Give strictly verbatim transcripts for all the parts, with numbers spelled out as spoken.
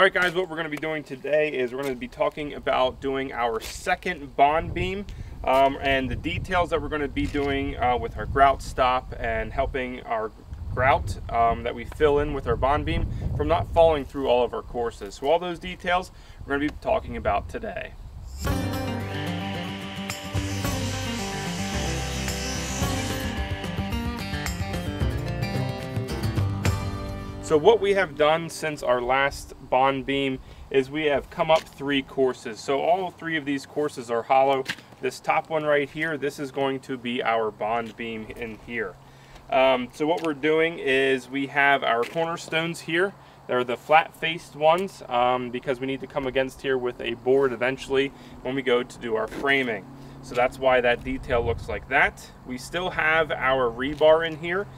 All right guys, what we're going to be doing today is we're going to be talking about doing our second bond beam um, and the details that we're going to be doing uh, with our grout stop and helping our grout um, that we fill in with our bond beam from not falling through all of our courses. So all those details we're going to be talking about today. So what we have done since our last bond beam is we have come up three courses. So all three of these courses are hollow. This top one right here, this is going to be our bond beam in here. Um, so what we're doing is we have our cornerstones here. They're the flat-faced ones um, because we need to come against here with a board eventually when we go to do our framing. So that's why that detail looks like that. We still have our rebar in here.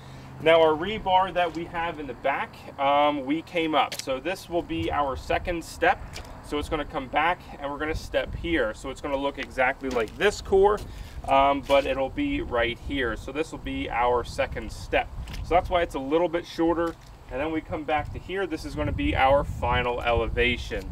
Now our rebar that we have in the back, um, we came up. So this will be our second step. So it's gonna come back and we're gonna step here. So it's gonna look exactly like this core, um, but it'll be right here. So this will be our second step. So that's why it's a little bit shorter. And then we come back to here. This is gonna be our final elevation.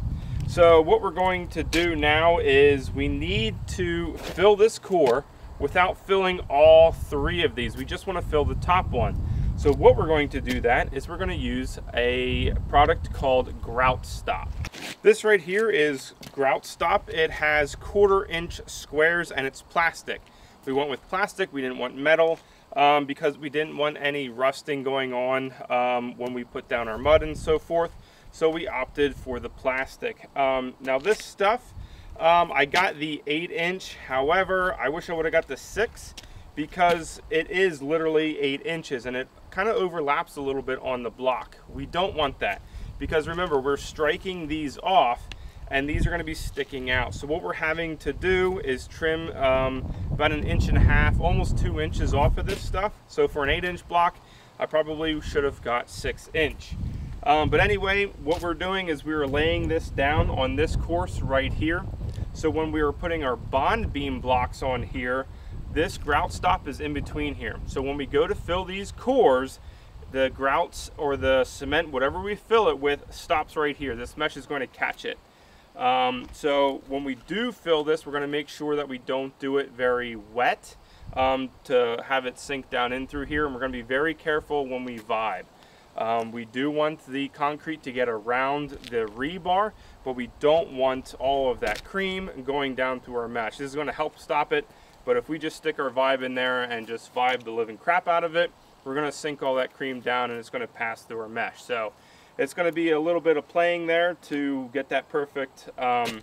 So what we're going to do now is we need to fill this core without filling all three of these. We just wanna fill the top one. So what we're going to do that is we're going to use a product called Grout Stop. This right here is Grout Stop. It has quarter inch squares and it's plastic. We went with plastic, we didn't want metal um, because we didn't want any rusting going on um, when we put down our mud and so forth. So we opted for the plastic. Um, now this stuff, um, I got the eight inch. However, I wish I would have got the six because it is literally eight inches and it kind of overlaps a little bit on the block. We don't want that because remember we're striking these off and these are going to be sticking out. So what we're having to do is trim um, about an inch and a half, almost two inches off of this stuff. So for an eight inch block, I probably should have got six inch. Um, but anyway, what we're doing is we were laying this down on this course right here. So when we were putting our bond beam blocks on here, this grout stop is in between here. So when we go to fill these cores, the grouts or the cement, whatever we fill it with, stops right here. This mesh is going to catch it. Um, so when we do fill this, we're going to make sure that we don't do it very wet um, to have it sink down in through here. And we're going to be very careful when we vibe. Um, we do want the concrete to get around the rebar, but we don't want all of that cream going down through our mesh. This is going to help stop it. But if we just stick our vibe in there and just vibe the living crap out of it, we're going to sink all that cream down and it's going to pass through our mesh. So it's going to be a little bit of playing there to get that perfect um,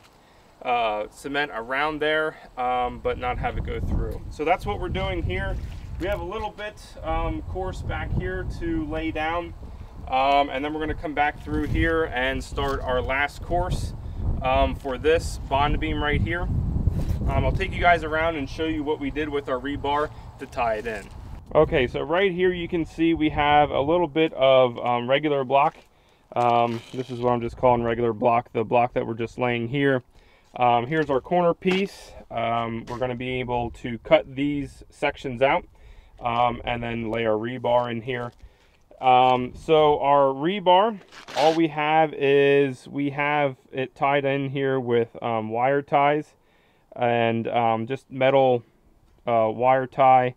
uh, cement around there, um, but not have it go through. So that's what we're doing here. We have a little bit um, coarse back here to lay down. Um, and then we're going to come back through here and start our last course um, for this bond beam right here. Um, I'll take you guys around and show you what we did with our rebar to tie it in. Okay, so right here you can see we have a little bit of um, regular block. Um, this is what I'm just calling regular block, the block that we're just laying here. Um, here's our corner piece. Um, we're going to be able to cut these sections out um, and then lay our rebar in here. Um, so our rebar, all we have is we have it tied in here with um, wire ties. And um, just metal uh, wire tie,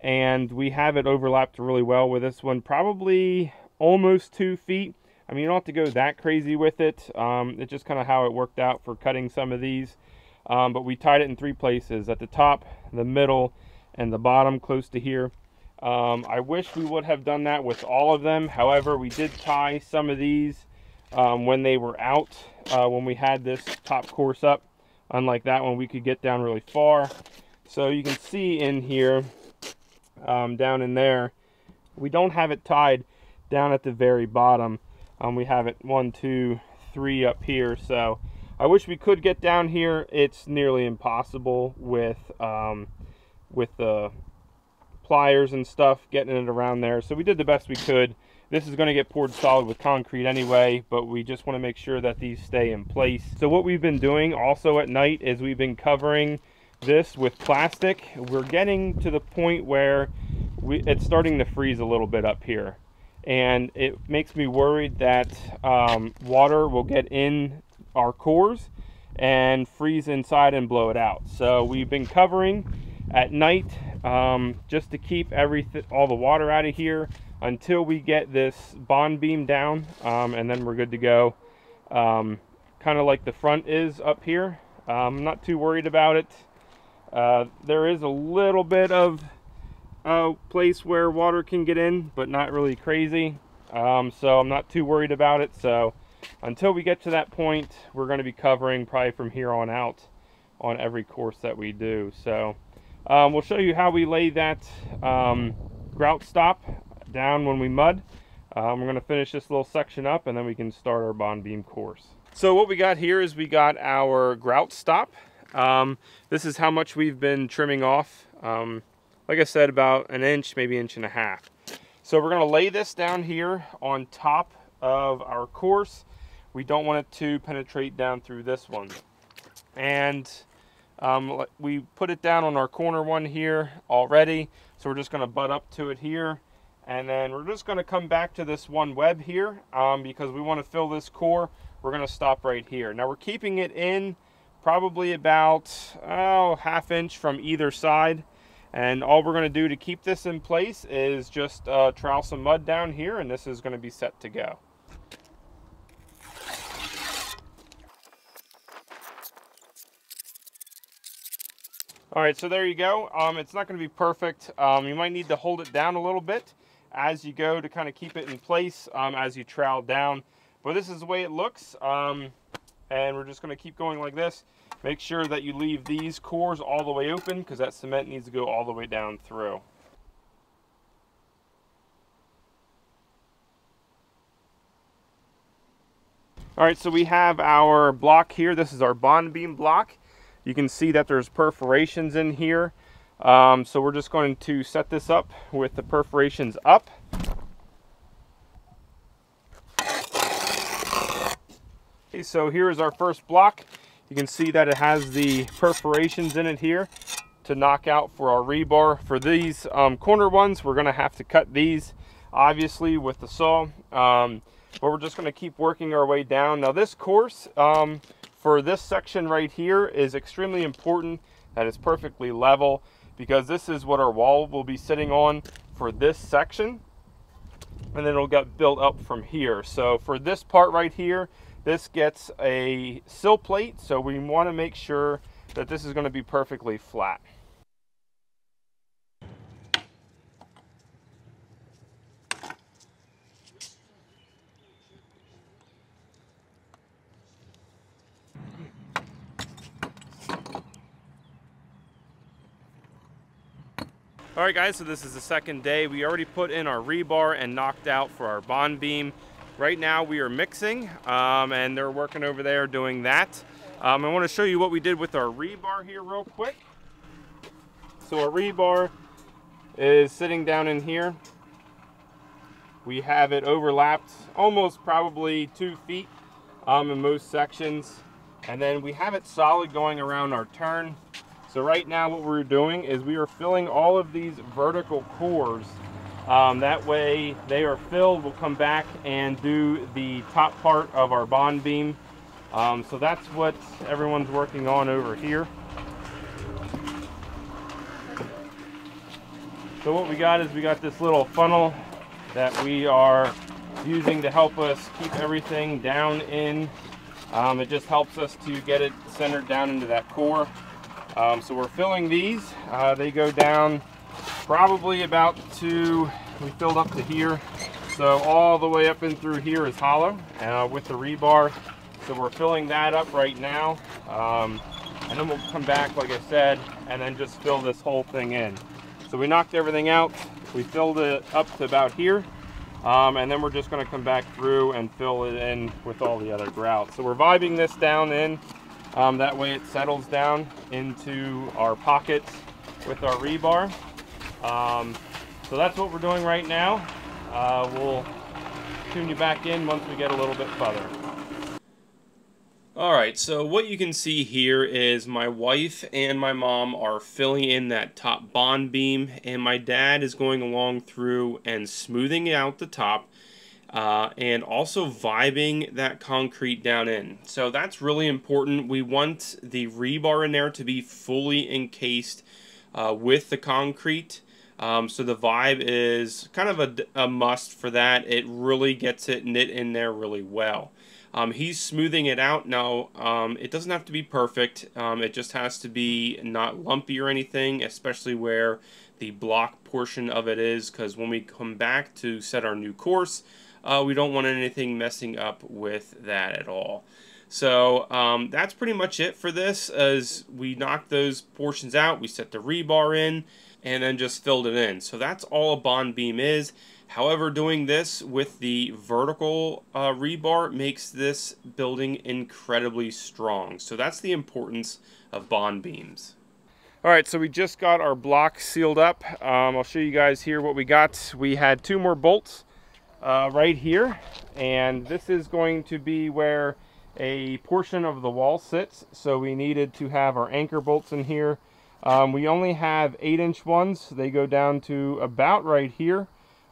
and we have it overlapped really well with this one, probably almost two feet. I mean, you don't have to go that crazy with it. Um, it's just kind of how it worked out for cutting some of these, um, but we tied it in three places: at the top, the middle, and the bottom close to here. um, I wish we would have done that with all of them. However, we did tie some of these um, when they were out, uh, when we had this top course up. Unlike that one, we could get down really far. So you can see in here, um, down in there, we don't have it tied down at the very bottom. Um, we have it one, two, three up here. So I wish we could get down here. It's nearly impossible with, um, with the pliers and stuff, getting it around there. So we did the best we could. This is going to get poured solid with concrete anyway, but we just want to make sure that these stay in place. So what we've been doing also at night is we've been covering this with plastic. We're getting to the point where we, it's starting to freeze a little bit up here. and it makes me worried that um, water will get in our cores and freeze inside and blow it out. So we've been covering at night um, just to keep everything, all the water out of here until we get this bond beam down, um, and then we're good to go. Um, kind of like the front is up here. I'm um, not too worried about it. Uh, there is a little bit of a place where water can get in, but not really crazy. Um, so I'm not too worried about it. So until we get to that point, we're going to be covering probably from here on out on every course that we do. So um, we'll show you how we lay that um, grout stop down when we mud. Um, we're going to finish this little section up, and then we can start our bond beam course. So what we got here is we got our grout stop. Um, this is how much we've been trimming off. Um, like I said, about an inch, maybe inch and a half. So we're going to lay this down here on top of our course. We don't want it to penetrate down through this one. And um, we put it down on our corner one here already. So we're just going to butt up to it here. And then we're just going to come back to this one web here um, because we want to fill this core. We're going to stop right here. Now we're keeping it in probably about oh, half inch from either side. And all we're going to do to keep this in place is just uh, trowel some mud down here, and this is going to be set to go. All right, so there you go. Um, it's not going to be perfect. Um, you might need to hold it down a little bit as you go to kind of keep it in place um, as you trowel down. But this is the way it looks, um, and we're just going to keep going like this. Make sure that you leave these cores all the way open because that cement needs to go all the way down through. All right, so we have our block here. This is our bond beam block. You can see that there's perforations in here. Um, so we're just going to set this up with the perforations up. Okay, so here is our first block. You can see that it has the perforations in it here to knock out for our rebar. For these um, corner ones, we're going to have to cut these, obviously, with the saw. Um, but we're just going to keep working our way down. Now, this course um, for this section right here is extremely important that it's perfectly level because this is what our wall will be sitting on for this section. And then it'll get built up from here. So for this part right here, this gets a sill plate, so we want to make sure that this is going to be perfectly flat. All right, guys, so this is the second day. We already put in our rebar and knocked out for our bond beam. Right now we are mixing, um, and they're working over there doing that. Um, I want to show you what we did with our rebar here real quick. So our rebar is sitting down in here. We have it overlapped almost probably two feet um, in most sections. And then we have it solid going around our turn. So right now what we're doing is we are filling all of these vertical cores. Um, that way they are filled. We'll come back and do the top part of our bond beam. Um, so that's what everyone's working on over here. So what we got is we got this little funnel that we are using to help us keep everything down in. Um, it just helps us to get it centered down into that core. Um, so we're filling these. Uh, they go down probably about to, we filled up to here. So all the way up and through here is hollow uh, with the rebar. So we're filling that up right now. Um, and then we'll come back, like I said, and then just fill this whole thing in. So we knocked everything out. We filled it up to about here. Um, and then we're just gonna come back through and fill it in with all the other grout. So we're vibing this down in. Um, that way it settles down into our pockets with our rebar. Um, so that's what we're doing right now. Uh, we'll tune you back in once we get a little bit further. All right, so what you can see here is my wife and my mom are filling in that top bond beam, and my dad is going along through and smoothing out the top uh, and also vibing that concrete down in. So that's really important. We want the rebar in there to be fully encased uh, with the concrete. Um, so the vibe is kind of a, a must for that. It really gets it knit in there really well. Um, he's smoothing it out now. Um, it doesn't have to be perfect. Um, it just has to be not lumpy or anything, especially where the block portion of it is, because when we come back to set our new course, uh, we don't want anything messing up with that at all. So um, that's pretty much it for this. As we knocked those portions out, we set the rebar in and then just filled it in. So that's all a bond beam is. However, doing this with the vertical uh, rebar makes this building incredibly strong. So that's the importance of bond beams. All right, so we just got our block sealed up. Um, I'll show you guys here what we got. We had two more bolts uh, right here, and this is going to be where a portion of the wall sits. So we needed to have our anchor bolts in here. Um, we only have eight inch ones. They go down to about right here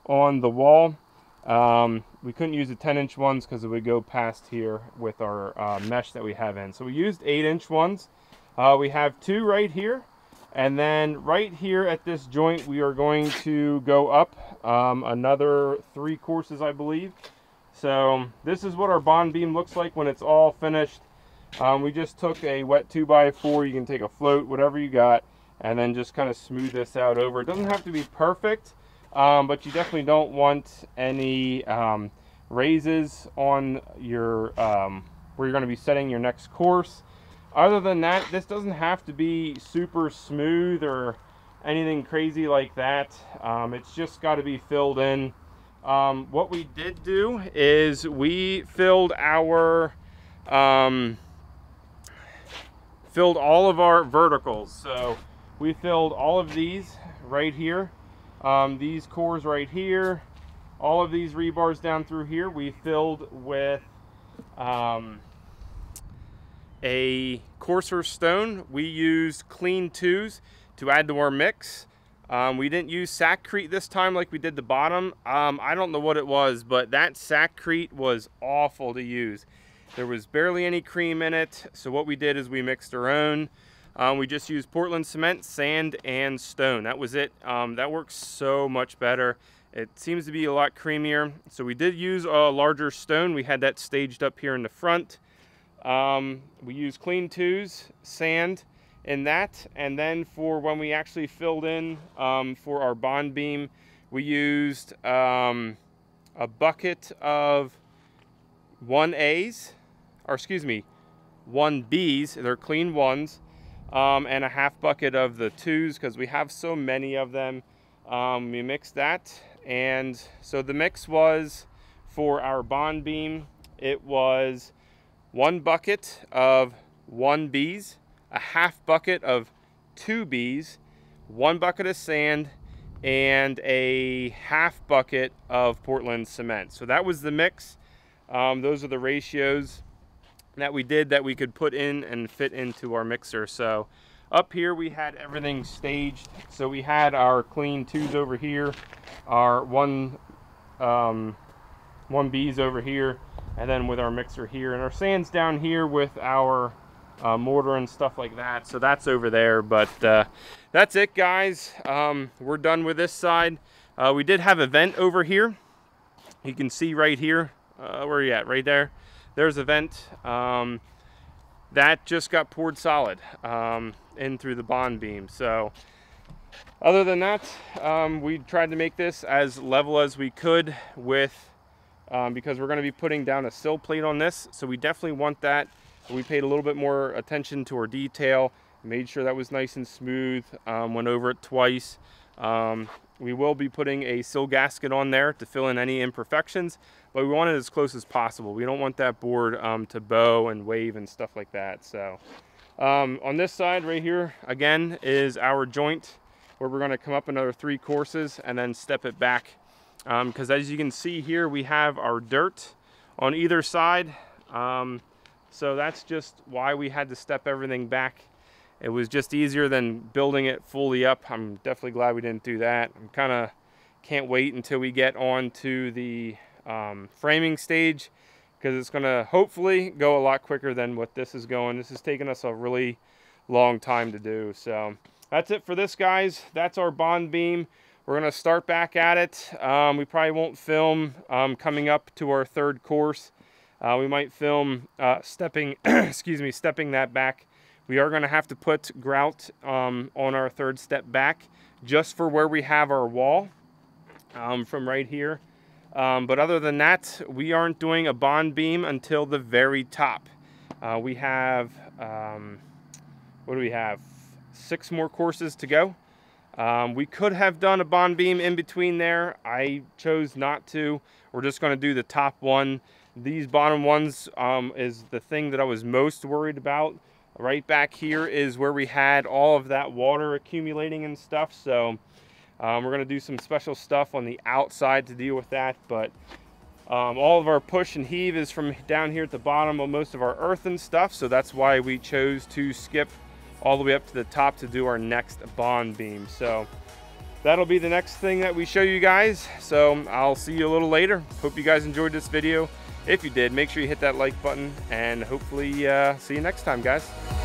on the wall. Um, we couldn't use the ten inch ones because it would go past here with our uh, mesh that we have in. So we used eight inch ones. Uh, we have two right here. And then right here at this joint, we are going to go up um, another three courses, I believe. So this is what our bond beam looks like when it's all finished. Um, we just took a wet two by four, you can take a float, whatever you got, and then just kind of smooth this out over. It doesn't have to be perfect, um, but you definitely don't want any um, raises on your um, where you're going to be setting your next course. Other than that, this doesn't have to be super smooth or anything crazy like that. Um, it's just got to be filled in. Um, what we did do is we filled our... Um, filled all of our verticals. So we filled all of these right here, um, these cores right here, all of these rebars down through here we filled with um, a coarser stone. We used clean twos to add to our mix. Um, we didn't use Sakrete this time like we did the bottom. um, I don't know what it was, but that Sakrete was awful to use. There was barely any cream in it, so what we did is we mixed our own. Um, we just used Portland cement, sand, and stone. That was it. Um, that works so much better. It seems to be a lot creamier. So we did use a larger stone. We had that staged up here in the front. Um, we used clean twos, sand in that, and then for when we actually filled in um, for our bond beam, we used um, a bucket of one A's, or excuse me, one B's, they're clean ones, um, and a half bucket of the twos because we have so many of them. Um, we mixed that, and so the mix was for our bond beam, it was one bucket of one B's, a half bucket of two B's, one bucket of sand, and a half bucket of Portland cement. So that was the mix. Um, those are the ratios that we did that we could put in and fit into our mixer. So up here we had everything staged. So we had our clean twos over here, our one um, one B's over here, and then with our mixer here, and our sand's down here with our uh, mortar and stuff like that. So that's over there, but uh, that's it, guys. Um, we're done with this side. Uh, we did have a vent over here. You can see right here. Uh, where are you at? Right there. There's a vent. Um, that just got poured solid um, in through the bond beam. So other than that, um, we tried to make this as level as we could with, um, because we're going to be putting down a sill plate on this. So we definitely want that. We paid a little bit more attention to our detail, made sure that was nice and smooth, um, went over it twice. Um, we will be putting a sill gasket on there to fill in any imperfections, but we want it as close as possible. We don't want that board um, to bow and wave and stuff like that. So um, on this side right here again is our joint where we're going to come up another three courses and then step it back, because um, as you can see here we have our dirt on either side. Um, So that's just why we had to step everything back. It was just easier than building it fully up. I'm definitely glad we didn't do that. I'm kind of can't wait until we get on to the um, framing stage, because it's going to hopefully go a lot quicker than what this is going. This has taken us a really long time to do. So that's it for this, guys. That's our bond beam. We're going to start back at it. Um, we probably won't film um, coming up to our third course. Uh, we might film uh, stepping, excuse me, stepping that back. We are going to have to put grout um, on our third step back just for where we have our wall um, from right here. Um, but other than that, we aren't doing a bond beam until the very top. Uh, we have, um, what do we have? Six more courses to go. Um, we could have done a bond beam in between there. I chose not to. We're just going to do the top one. These bottom ones um, is the thing that I was most worried about. Right back here is where we had all of that water accumulating and stuff. So um, we're going to do some special stuff on the outside to deal with that. But um, all of our push and heave is from down here at the bottom of most of our earth and stuff. So that's why we chose to skip all the way up to the top to do our next bond beam. So that'll be the next thing that we show you guys. So I'll see you a little later. Hope you guys enjoyed this video. If you did, make sure you hit that like button, and hopefully uh, see you next time, guys.